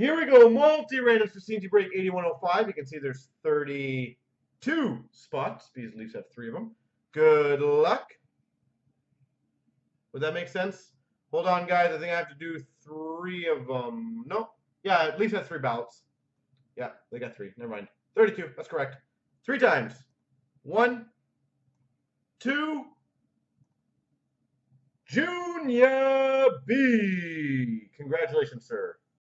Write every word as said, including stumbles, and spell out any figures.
Here we go, multi-randoms for C and C break eighty-one oh five. You can see there's thirty-two spots because Leafs have three of them. Good luck. Would that make sense? Hold on, guys. I think I have to do three of them. No. Yeah, at least that's three ballots. Yeah, they got three. Never mind. thirty-two. That's correct. Three times. One. Two. Junior B. Congratulations, sir.